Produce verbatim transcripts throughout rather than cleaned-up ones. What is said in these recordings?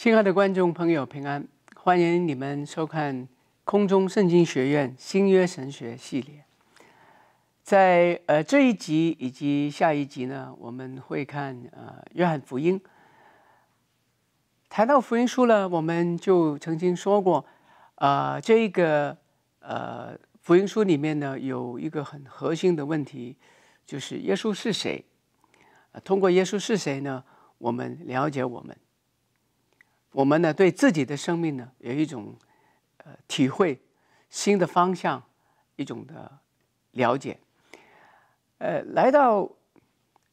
亲爱的观众朋友，平安！欢迎你们收看空中圣经学院新约神学系列。在呃这一集以及下一集呢，我们会看呃约翰福音。谈到福音书呢，我们就曾经说过，呃，这一个呃福音书里面呢有一个很核心的问题，就是耶稣是谁？呃、通过耶稣是谁呢，我们了解我们。 我们呢，对自己的生命呢，有一种呃体会、新的方向、一种的了解。呃，来到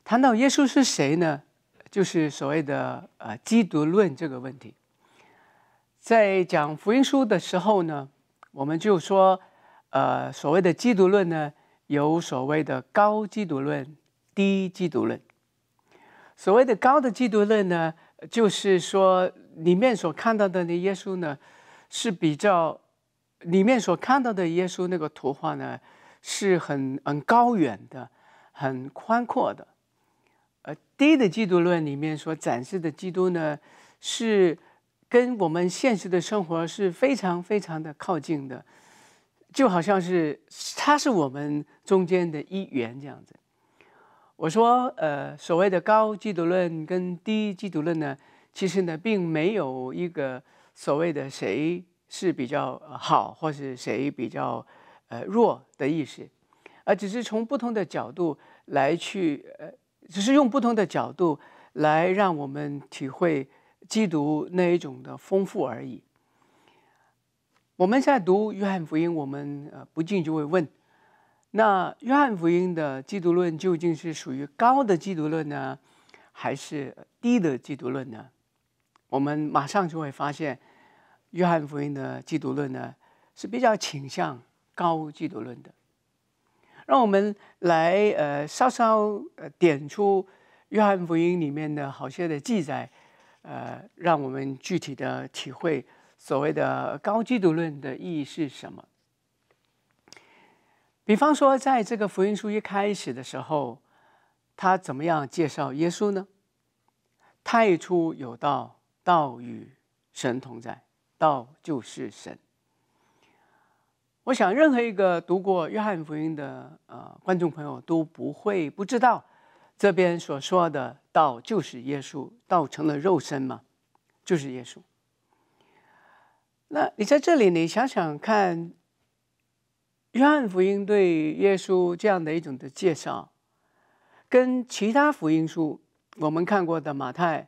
谈到耶稣是谁呢，就是所谓的呃基督论这个问题。在讲福音书的时候呢，我们就说，呃，所谓的基督论呢，有所谓的高基督论、低基督论。所谓的高的基督论呢，就是说。 里面所看到的那耶稣呢，是比较里面所看到的耶稣那个图画呢，是很很高远的、很宽阔的。呃，低的基督论里面所展示的基督呢，是跟我们现实的生活是非常非常的靠近的，就好像是他是我们中间的一员这样子。我说，呃，所谓的高基督论跟低基督论呢。 其实呢，并没有一个所谓的谁是比较好，或是谁比较呃弱的意思，而只是从不同的角度来去呃，只是用不同的角度来让我们体会基督那一种的丰富而已。我们现在读约翰福音，我们呃不禁就会问：那约翰福音的基督论究竟是属于高的基督论呢，还是低的基督论呢？ 我们马上就会发现，约翰福音的基督论呢是比较倾向高基督论的。让我们来呃稍稍呃点出约翰福音里面的好些的记载，呃，让我们具体的体会所谓的高基督论的意义是什么。比方说，在这个福音书一开始的时候，他怎么样介绍耶稣呢？太初有道。 道与神同在，道就是神。我想，任何一个读过约翰福音的呃观众朋友都不会不知道，这边所说的道就是耶稣，道成了肉身嘛，就是耶稣。那你在这里，你想想看，约翰福音对耶稣这样的一种的介绍，跟其他福音书我们看过的马太。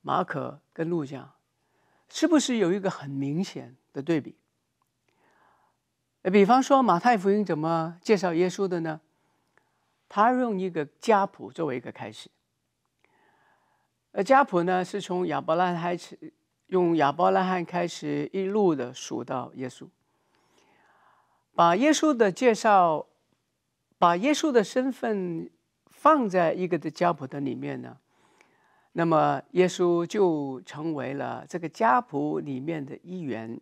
马可跟路加，是不是有一个很明显的对比？比方说马太福音怎么介绍耶稣的呢？他用一个家谱作为一个开始，而家谱呢是从亚伯拉罕开始，用亚伯拉罕开始一路的数到耶稣，把耶稣的介绍，把耶稣的身份放在一个的家谱的里面呢。 那么，耶稣就成为了这个家谱里面的一员，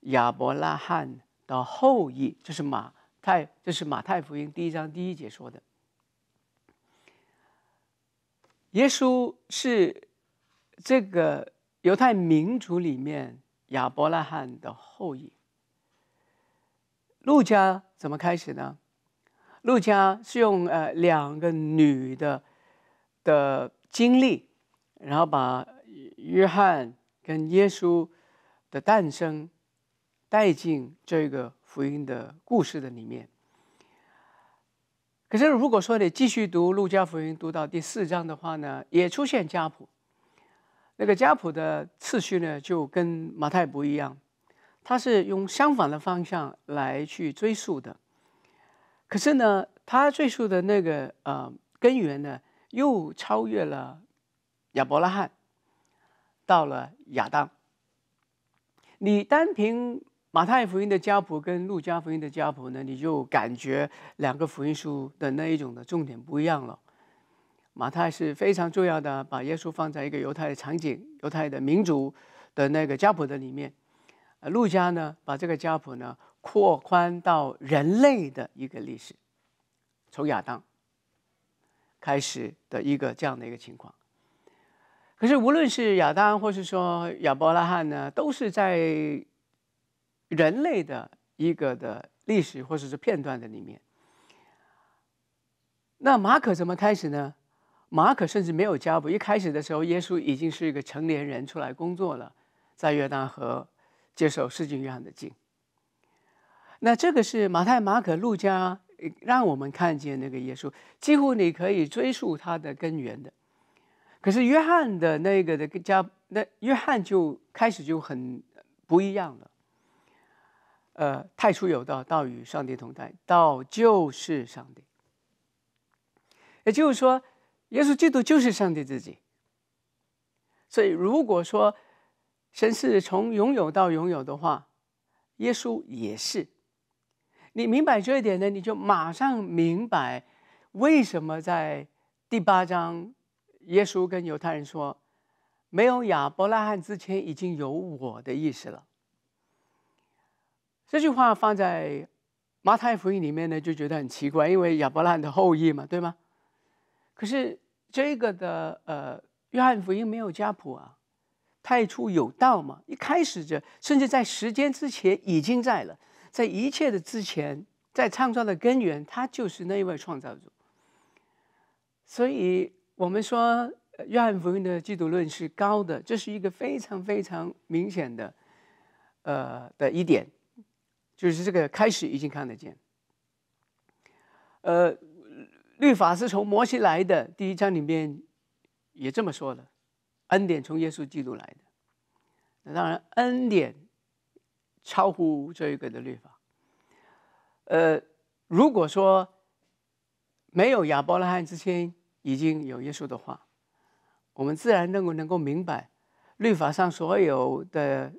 亚伯拉罕的后裔，这是马太，这是马太福音第一章第一节说的。耶稣是这个犹太民族里面亚伯拉罕的后裔。路加怎么开始呢？路加是用呃两个女的的。 经历，然后把约翰跟耶稣的诞生带进这个福音的故事的里面。可是，如果说你继续读路加福音，读到第四章的话呢，也出现家谱。那个家谱的次序呢，就跟马太不一样，它是用相反的方向来去追溯的。可是呢，它追溯的那个呃根源呢？ 又超越了亚伯拉罕，到了亚当。你单凭马太福音的家谱跟路加福音的家谱呢，你就感觉两个福音书的那一种的重点不一样了。马太是非常重要的，把耶稣放在一个犹太的场景、犹太的民族的那个家谱的里面；路加呢，把这个家谱呢扩宽到人类的一个历史，从亚当。 开始的一个这样的一个情况，可是无论是亚当或是说亚伯拉罕呢，都是在人类的一个的历史或者是片段的里面。那马可怎么开始呢？马可甚至没有加布，一开始的时候，耶稣已经是一个成年人出来工作了，在约旦河接受施浸约翰的浸。那这个是马太、马可、路加让我们看见那个耶稣，几乎你可以追溯他的根源的。可是约翰的那个的加，那约翰就开始就很不一样了。呃，太初有道，道与上帝同在，道就是上帝。也就是说，耶稣基督就是上帝自己。所以，如果说神是从拥有到拥有的话，耶稣也是。你明白这一点呢，你就马上明白为什么在第八章耶稣跟犹太人说，没有亚伯拉罕之前已经有我的意思了。这句话放在马太福音里面呢，就觉得很奇怪，因为亚伯拉罕的后裔嘛，对吗？可是这个的呃，约翰福音没有家谱啊，太初有道嘛，一开始就甚至在时间之前已经在了，在一切的之前，在创造的根源，他就是那一位创造主。所以我们说约翰福音的基督论是高的，这是一个非常非常明显的呃的一点，就是这个开始已经看得见。呃，律法是从摩西来的，第一章里面也这么说了，恩典从耶稣基督来的。那当然，恩典超乎这一个的律法。呃，如果说没有亚伯拉罕之前已经有耶稣的话，我们自然能够能够明白，律法上所有的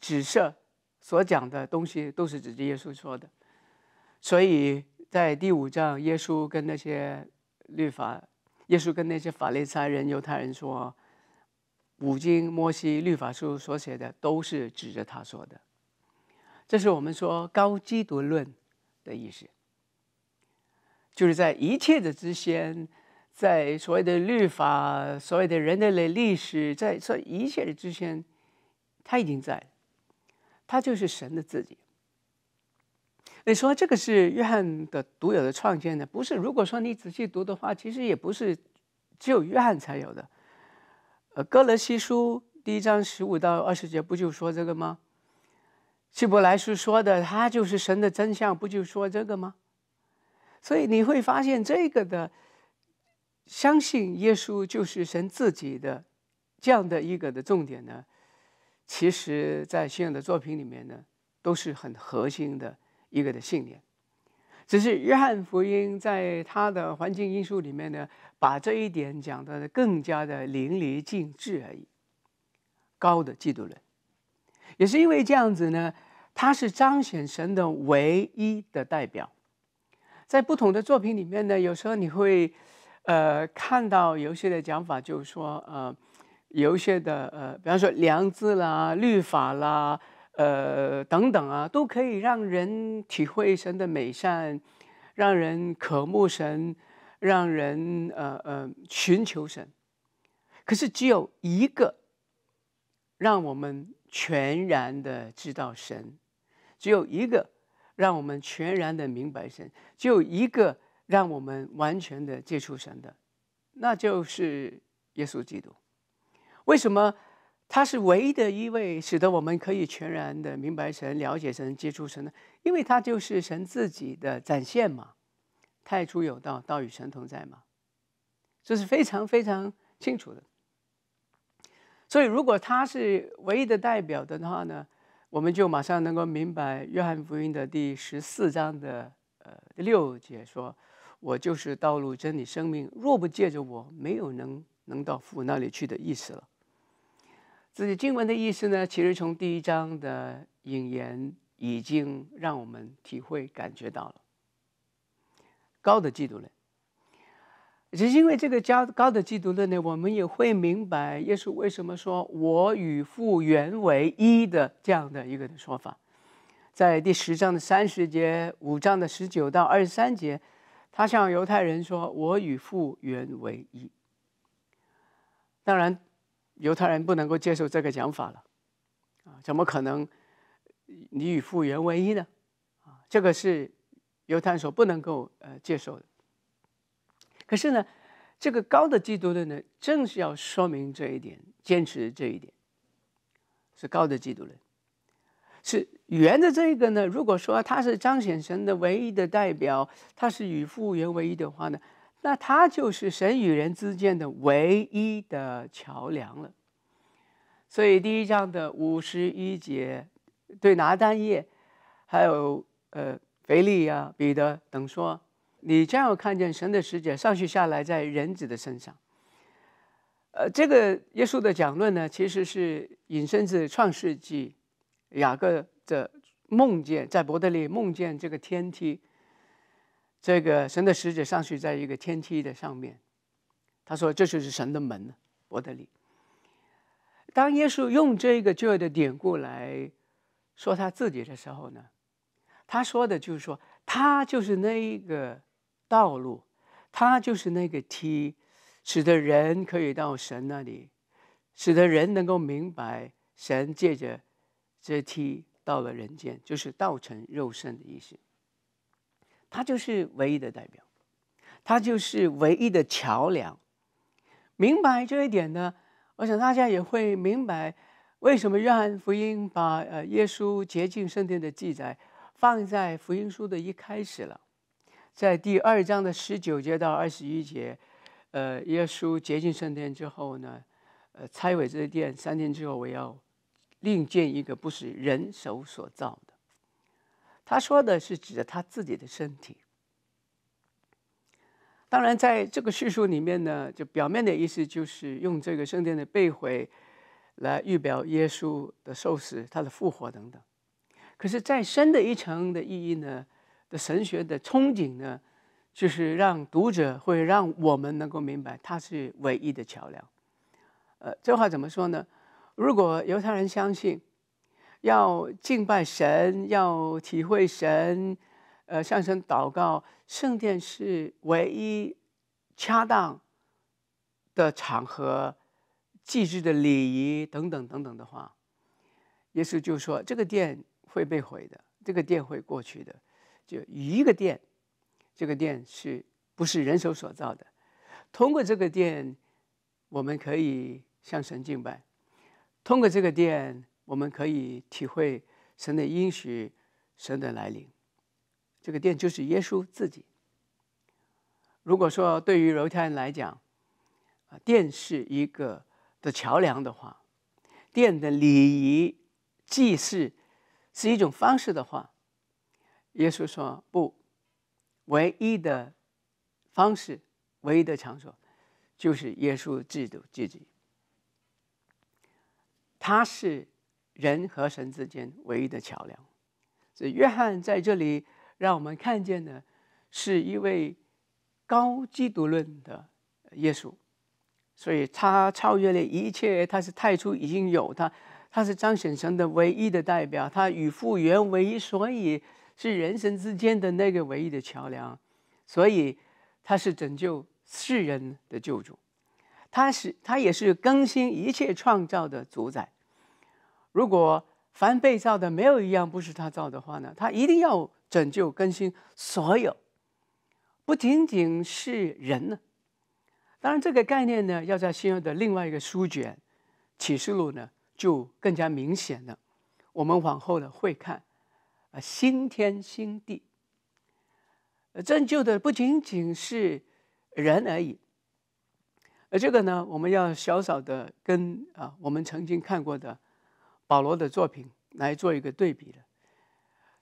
指涉所讲的东西都是指着耶稣说的。所以在第五章，耶稣跟那些律法，耶稣跟那些法利赛人、犹太人说，五经、摩西、律法书所写的都是指着他说的。这是我们说高基督论的意思，就是在一切的之先，在所谓的律法、所谓的人类的历史，在这一切的之前，他已经在了，他就是神的自己。你说这个是约翰的独有的创建的，不是？如果说你仔细读的话，其实也不是只有约翰才有的。呃，哥罗西书第一章十五到二十节不就说这个吗？希伯来书说的他就是神的真相，不就说这个吗？所以你会发现这个的相信耶稣就是神自己的这样的一个的重点呢，其实在信仰的作品里面呢，都是很核心的一个的信念。只是约翰福音在他的环境因素里面呢，把这一点讲得更加的淋漓尽致而已。高的基督论也是因为这样子呢，他是彰显神的唯一的代表。在不同的作品里面呢，有时候你会呃看到有些的讲法，就是说呃有一些的呃比方说良知啦、律法啦呃，等等啊，都可以让人体会神的美善，让人渴慕神，让人呃呃寻求神。可是只有一个让我们全然的知道神，只有一个让我们全然的明白神，只有一个让我们完全的接触神的，那就是耶稣基督。为什么？他是唯一的一位使得我们可以全然的明白神、了解神、接触神的，因为他就是神自己的展现嘛。太初有道，道与神同在嘛，这是非常非常清楚的。所以如果他是唯一的代表的话呢，我们就马上能够明白约翰福音的第十四章的呃六节说，我就是道路、真理、生命，若不借着我，没有能能到父那里去的意思了。这些经文的意思呢，其实从第一章的引言已经让我们体会感觉到了高的基督论。只是因为这个高的基督论呢，我们也会明白耶稣为什么说我与父原为一的这样的一个的说法。在第十章的三十节、五章的十九到二十三节，他向犹太人说我与父原为一。当然犹太人不能够接受这个讲法了，啊，怎么可能你与父原为一呢？啊，这个是犹太人所不能够呃接受的。可是呢，这个高的基督论呢，正是要说明这一点，坚持这一点，是高的基督论。是原的这个呢，如果说他是彰显神的唯一的代表，他是与父原为一的话呢？ 那他就是神与人之间的唯一的桥梁了。所以第一章的五十一节，对拿但业，还有呃腓力啊、彼得等说：“你将要看见神的使者上去下来，在人子的身上。”呃，这个耶稣的讲论呢，其实是引申自创世纪雅各的梦见，在伯特利梦见这个天梯。 这个神的使者上去，在一个天梯的上面，他说：“这就是神的门，伯特利。”当耶稣用这个旧约的典故来说他自己的时候呢，他说的就是说，他就是那一个道路，他就是那个梯，使得人可以到神那里，使得人能够明白神借着这梯到了人间，就是道成肉身的意思。 他就是唯一的代表，他就是唯一的桥梁。明白这一点呢，我想大家也会明白，为什么约翰福音把呃耶稣洁净圣殿的记载放在福音书的一开始了，在第二章的十九节到二十一节，呃，耶稣洁净圣殿之后呢，呃，拆毁这殿，三天之后我要另建一个，不是人手所造的。 他说的是指着他自己的身体。当然，在这个叙述里面呢，就表面的意思就是用这个圣殿的被毁来预表耶稣的受死、他的复活等等。可是，再深的一层的意义呢，的神学的憧憬呢，就是让读者会让我们能够明白，他是唯一的桥梁。呃，这话怎么说呢？如果犹太人相信。 要敬拜神，要体会神，呃，向神祷告。圣殿是唯一恰当的场合，祭祀的礼仪等等等等的话，耶稣就说这个殿会被毁的，这个殿会过去的。就一个殿，这个殿是不是人手所造的？通过这个殿，我们可以向神敬拜；通过这个殿。 我们可以体会神的应许，神的来临。这个殿就是耶稣自己。如果说对于犹太人来讲，啊，殿是一个的桥梁的话，殿的礼仪、祭祀是一种方式的话，耶稣说不，唯一的方式、唯一的场所，就是耶稣基督自己。他是。 人和神之间唯一的桥梁，所以约翰在这里让我们看见的，是一位高基督论的耶稣，所以他超越了一切，他是太初已经有他，他是彰显神的唯一的代表，他与父原为一，所以是人神之间的那个唯一的桥梁，所以他是拯救世人的救主，他是他也是更新一切创造的主宰。 如果凡被造的没有一样不是他造的话呢，他一定要拯救更新所有，不仅仅是人呢。当然，这个概念呢，要在新约的另外一个书卷《启示录》呢，就更加明显了。我们往后呢会看，啊，新天新地，呃，拯救的不仅仅是人而已。而这个呢，我们要小小的跟啊，我们曾经看过的。 保罗的作品来做一个对比的，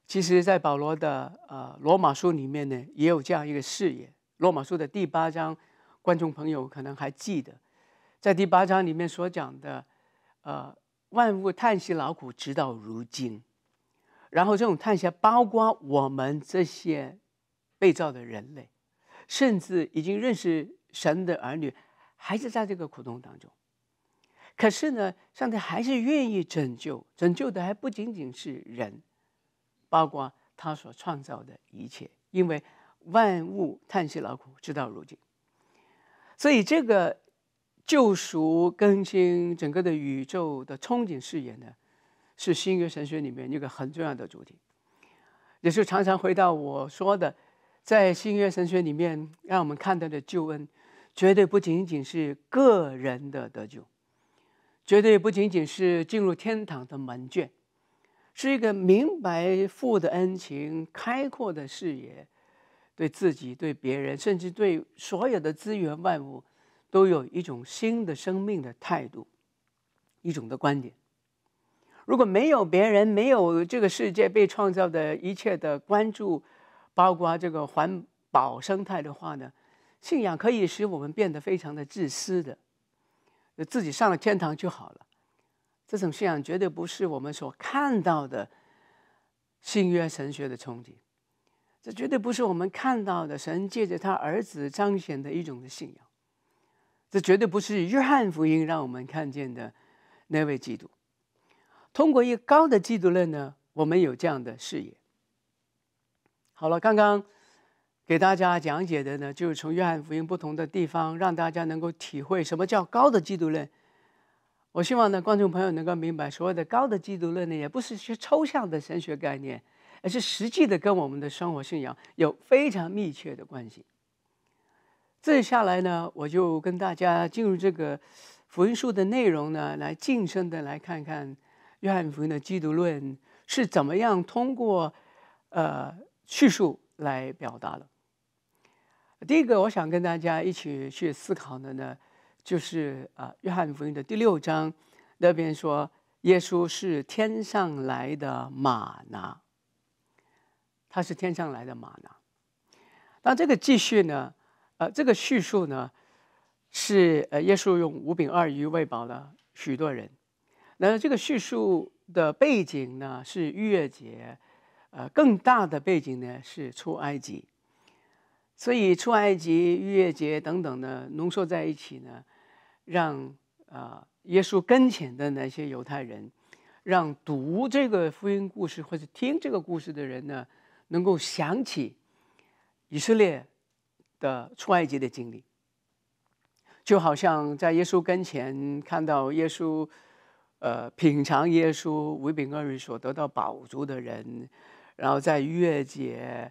其实，在保罗的呃《罗马书》里面呢，也有这样一个视野。《罗马书》的第八章，观众朋友可能还记得，在第八章里面所讲的，呃，万物叹息劳苦，直到如今。然后，这种叹息包括我们这些被造的人类，甚至已经认识神的儿女，还是在这个苦痛当中。 可是呢，上帝还是愿意拯救，拯救的还不仅仅是人，包括他所创造的一切，因为万物叹息劳苦，直到如今。所以这个救赎、更新整个的宇宙的憧憬视野呢，是新约神学里面一个很重要的主题。也是常常回到我说的，在新约神学里面，让我们看到的救恩，绝对不仅仅是个人的得救，绝对不仅仅是进入天堂的门券，是一个明白父的恩情、开阔的视野，对自己、对别人，甚至对所有的资源万物，都有一种新的生命的态度，一种的观点。如果没有别人，没有这个世界被创造的一切的关注，包括这个环保生态的话呢，信仰可以使我们变得非常的自私的，自己上了天堂就好了。这种信仰绝对不是我们所看到的新约神学的憧憬，这绝对不是我们看到的神借着他儿子彰显的一种的信仰，这绝对不是约翰福音让我们看见的那位基督。通过一个高的基督论呢，我们有这样的视野。好了，刚刚给大家讲解的呢，就是从约翰福音不同的地方，让大家能够体会什么叫高的基督论。我希望呢，观众朋友能够明白，所谓的高的基督论呢，也不是些抽象的神学概念，而是实际的跟我们的生活信仰有非常密切的关系。这下来呢，我就跟大家进入这个福音书的内容呢，来近身的来看看约翰福音的基督论是怎么样通过呃叙述来表达的。第一个我想跟大家一起去思考的呢，就是啊、呃、约翰福音的第六章那边说，耶稣是天上来的玛拿，他是天上来的玛拿。那这个继续呢，呃这个叙述呢，是呃耶稣用五饼二鱼喂饱了许多人。那这个叙述的背景呢，是逾越节，呃，更大的背景呢是出埃及，所以出埃及、逾越节等等呢，浓缩在一起呢，让呃耶稣跟前的那些犹太人，让读这个福音故事或者听这个故事的人呢，能够想起以色列的出埃及的经历，就好像在耶稣跟前看到耶稣。呃，品尝耶稣五饼二鱼所得到饱足的人，然后在逾越节，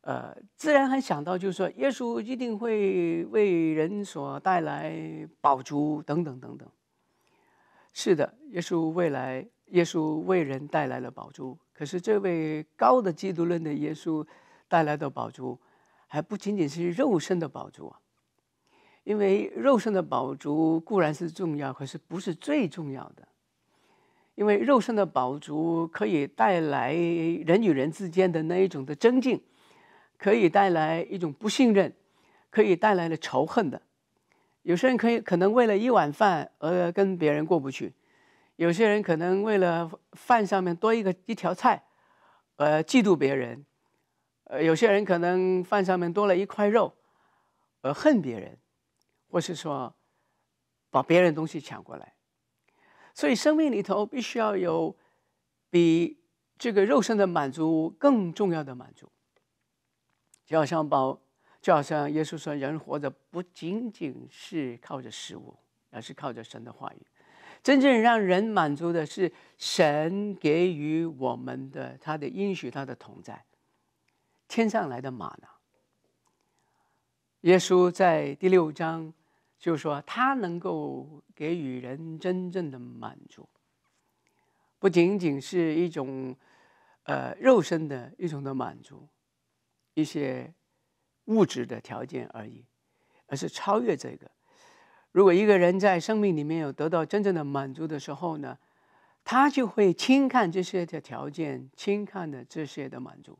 呃，自然还想到就是说，耶稣一定会为人所带来饱足等等等等。是的，耶稣未来，耶稣为人带来了饱足。可是这位高的基督论的耶稣带来的饱足，还不仅仅是肉身的饱足啊，因为肉身的饱足固然是重要，可是不是最重要的。因为肉身的饱足可以带来人与人之间的那一种的增进，可以带来一种不信任，可以带来了仇恨的。有些人可以可能为了一碗饭而跟别人过不去，有些人可能为了饭上面多一个一条菜，呃，嫉妒别人；呃，有些人可能饭上面多了一块肉，而恨别人，或是说把别人东西抢过来。所以生命里头必须要有比这个肉身的满足更重要的满足。就好像保，就好像耶稣说，人活着不仅仅是靠着食物，而是靠着神的话语。真正让人满足的是神给予我们的他的应许，他的同在，天上来的玛拿。耶稣在第六章就是说，他能够给予人真正的满足，不仅仅是一种呃肉身的一种的满足，一些物质的条件而已，而是超越这个。如果一个人在生命里面有得到真正的满足的时候呢，他就会轻看这些的条件，轻看的这些的满足，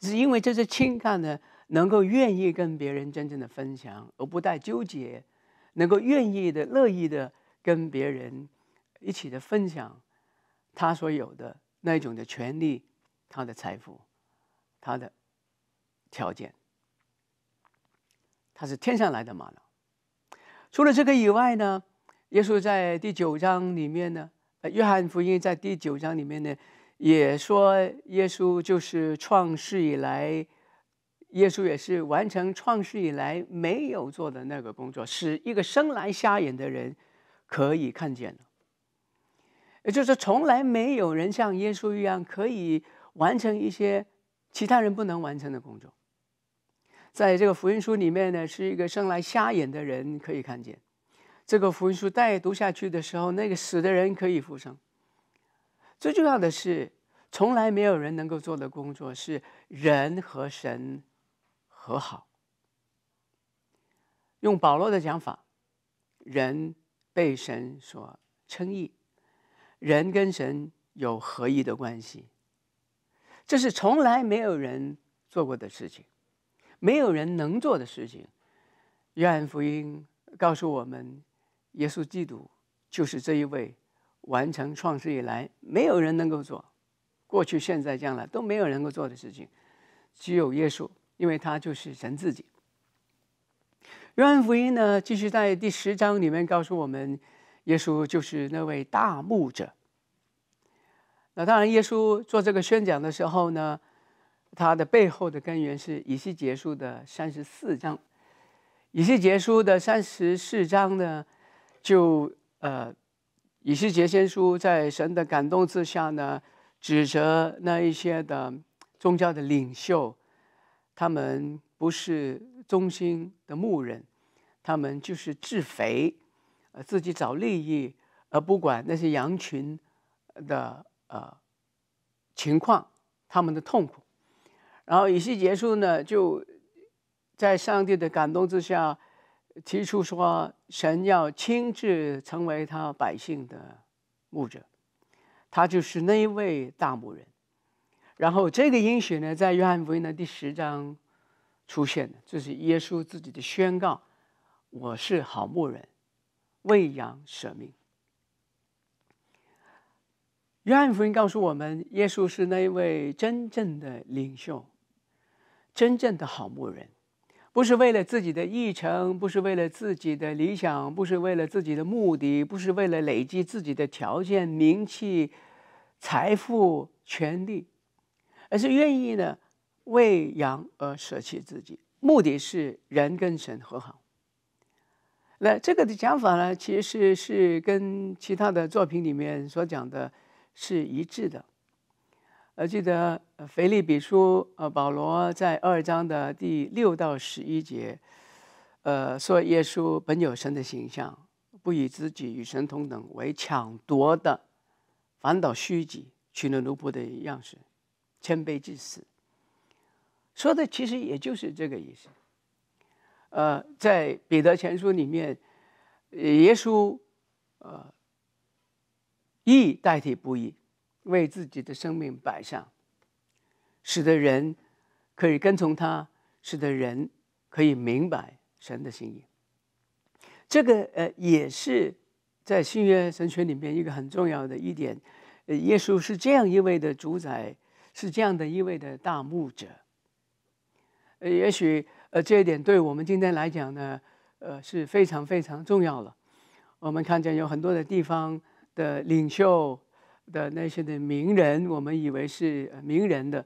是因为这些轻看呢，能够愿意跟别人真正的分享，而不带纠结，能够愿意的、乐意的跟别人一起的分享他所有的那一种的权利、他的财富、他的条件。他是天上来的玛拿。除了这个以外呢，耶稣在第九章里面呢，约翰福音在第九章里面呢，也说耶稣就是创世以来耶稣也是完成创世以来没有做的那个工作，使一个生来瞎眼的人可以看见了。也就是从来没有人像耶稣一样可以完成一些其他人不能完成的工作。在这个福音书里面呢，是一个生来瞎眼的人可以看见。这个福音书再读下去的时候，那个死的人可以复生。最重要的是，从来没有人能够做的工作是人和神和好。用保罗的讲法，人被神所称义，人跟神有合一的关系，这是从来没有人做过的事情，没有人能做的事情。约翰福音告诉我们，耶稣基督就是这一位完成创世以来没有人能够做，过去现在将来都没有人能够做的事情，只有耶稣，因为他就是神自己。约翰福音呢，继续在第十章里面告诉我们，耶稣就是那位大牧者。那当然耶稣做这个宣讲的时候呢，他的背后的根源是以西结书的三十四章。以西结书的三十四章呢，就呃，以西结先书在神的感动之下呢，指责那一些的宗教的领袖，他们不是忠心的牧人，他们就是自肥，呃，自己找利益，而不管那些羊群的呃情况，他们的痛苦。然后以西结书呢，就在上帝的感动之下提出说，神要亲自成为他百姓的牧者，他就是那一位大牧人。然后这个应许呢，在约翰福音的第十章出现的，这是耶稣自己的宣告，我是好牧人，为羊舍命。约翰福音告诉我们，耶稣是那一位真正的领袖，真正的好牧人，不是为了自己的议程，不是为了自己的理想，不是为了自己的目的，不是为了累积自己的条件、名气、财富、权力，而是愿意呢为羊而舍弃自己，目的是人跟神和好。那这个的讲法呢，其实是跟其他的作品里面所讲的是一致的。呃，记得腓立比书，呃，保罗在二章的第六到十一节，呃，说耶稣本有神的形象，不以自己与神同等为抢夺的，反倒虚己，取了奴仆的样式，谦卑至死。说的其实也就是这个意思。呃，在彼得前书里面，耶稣，呃，义代替不义。为自己的生命摆上，使得人可以跟从他，使得人可以明白神的心意。这个呃，也是在新约神学里面一个很重要的一点。耶稣是这样一位的主宰，是这样的一位的大牧者。呃，也许呃这一点对我们今天来讲呢，呃是非常非常重要了。我们看见有很多的地方的领袖的那些的名人，我们以为是名人的，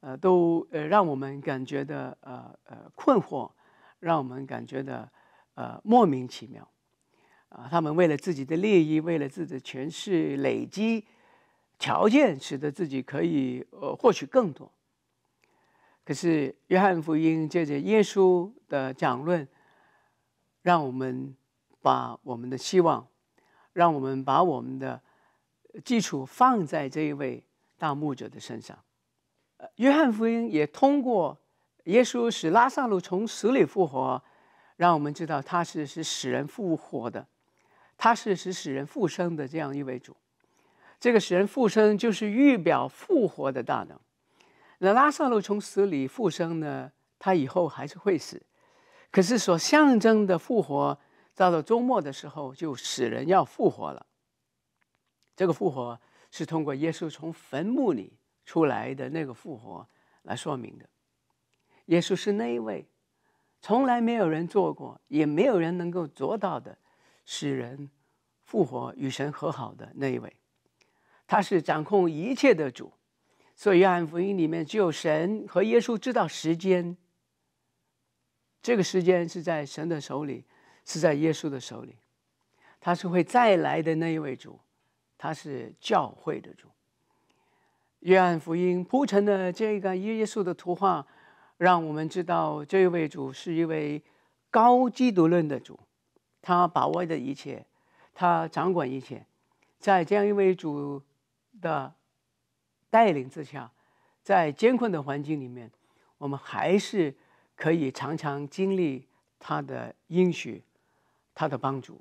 呃，都呃让我们感觉的呃呃困惑，让我们感觉的呃莫名其妙，啊、呃，他们为了自己的利益，为了自己的权势累积条件，使得自己可以呃获取更多。可是约翰福音借着耶稣的讲论，让我们把我们的希望，让我们把我们的基础放在这一位大牧者的身上。约翰福音也通过耶稣使拉撒路从死里复活，让我们知道他是使死人复活的，他是使死人复生的这样一位主。这个使人复生就是预表复活的大能。那拉撒路从死里复生呢，他以后还是会死，可是所象征的复活，到了周末的时候，就死人要复活了。这个复活是通过耶稣从坟墓里出来的那个复活来说明的。耶稣是那一位从来没有人做过，也没有人能够做到的，使人复活与神和好的那一位。他是掌控一切的主，所以约翰福音里面只有神和耶稣知道时间这个时间是在神的手里，是在耶稣的手里。他是会再来的那一位主，他是教会的主。约翰福音铺陈的这个耶稣的图画，让我们知道这位主是一位高基督论的主，他把握的一切，他掌管一切。在这样一位主的带领之下，在艰困的环境里面，我们还是可以常常经历他的应许，他的帮助。